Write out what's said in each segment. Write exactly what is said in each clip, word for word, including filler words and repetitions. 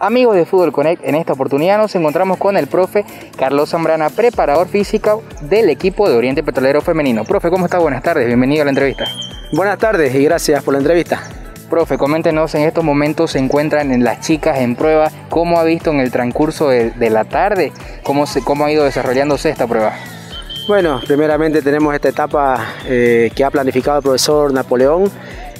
Amigos de Fútbol Connect, en esta oportunidad nos encontramos con el profe Carlos Zambrana, preparador físico del equipo de Oriente Petrolero Femenino. Profe, ¿cómo está? Buenas tardes, bienvenido a la entrevista. Buenas tardes y gracias por la entrevista. Profe, coméntenos, en estos momentos se encuentran en las chicas en prueba. ¿Cómo ha visto en el transcurso de, de la tarde? ¿Cómo, se, ¿Cómo ha ido desarrollándose esta prueba? Bueno, primeramente tenemos esta etapa eh, que ha planificado el profesor Napoleón,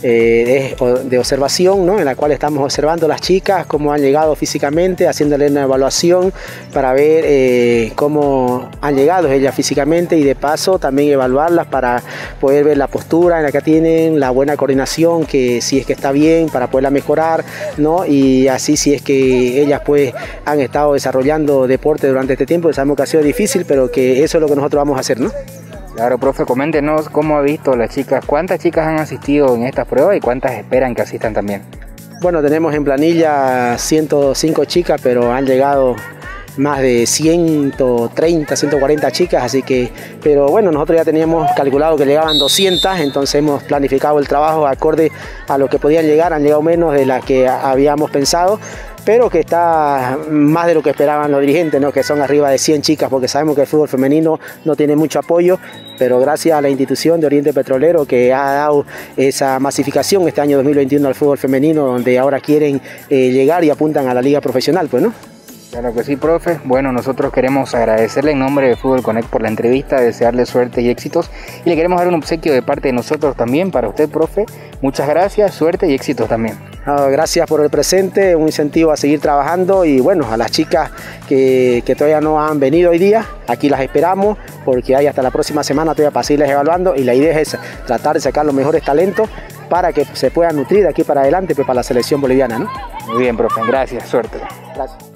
eh, de, de observación, ¿no? En la cual estamos observando las chicas, cómo han llegado físicamente, haciéndole una evaluación para ver eh, cómo han llegado ellas físicamente, y de paso también evaluarlas para poder ver la postura en la que tienen, la buena coordinación, que si es que está bien, para poderla mejorar, ¿no? Y así, si es que ellas pues han estado desarrollando deporte durante este tiempo. Sabemos que ha sido difícil, pero que eso es lo que nosotros vamos a hacer, ¿no? Claro, profe, coméntenos cómo ha visto las chicas, cuántas chicas han asistido en estas pruebas y cuántas esperan que asistan también. Bueno, tenemos en planilla ciento cinco chicas, pero han llegado más de ciento treinta, ciento cuarenta chicas, así que, pero bueno, nosotros ya teníamos calculado que llegaban doscientas, entonces hemos planificado el trabajo acorde a lo que podían llegar. Han llegado menos de las que habíamos pensado, pero que está más de lo que esperaban los dirigentes, ¿no? Que son arriba de cien chicas, porque sabemos que el fútbol femenino no tiene mucho apoyo, pero gracias a la institución de Oriente Petrolero, que ha dado esa masificación este año dos mil veintiuno al fútbol femenino, donde ahora quieren eh, llegar y apuntan a la liga profesional, pues, ¿no? Claro que sí, profe. Bueno, nosotros queremos agradecerle en nombre de Fútbol Connect por la entrevista, desearle suerte y éxitos, y le queremos dar un obsequio de parte de nosotros también para usted, profe. Muchas gracias, suerte y éxitos también. Oh, gracias por el presente, un incentivo a seguir trabajando, y bueno, a las chicas que, que todavía no han venido hoy día, aquí las esperamos, porque hay hasta la próxima semana todavía para seguirles evaluando, y la idea es esa, tratar de sacar los mejores talentos para que se puedan nutrir de aquí para adelante, pues, para la selección boliviana, ¿no? Muy bien, profe, gracias, suerte. Gracias.